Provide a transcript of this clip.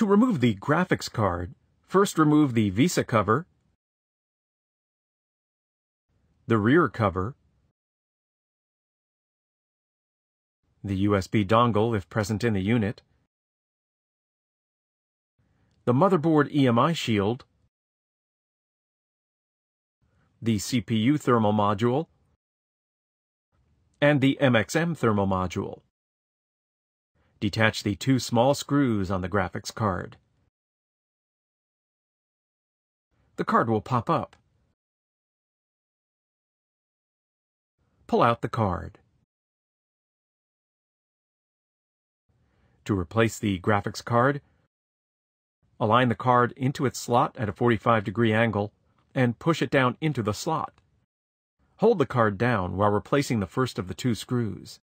To remove the graphics card, first remove the VESA cover, the rear cover, the USB dongle if present in the unit, the motherboard EMI shield, the CPU thermal module, and the MXM thermal module. Detach the two small screws on the graphics card. The card will pop up. Pull out the card. To replace the graphics card, align the card into its slot at a 45-degree angle and push it down into the slot. Hold the card down while replacing the first of the two screws.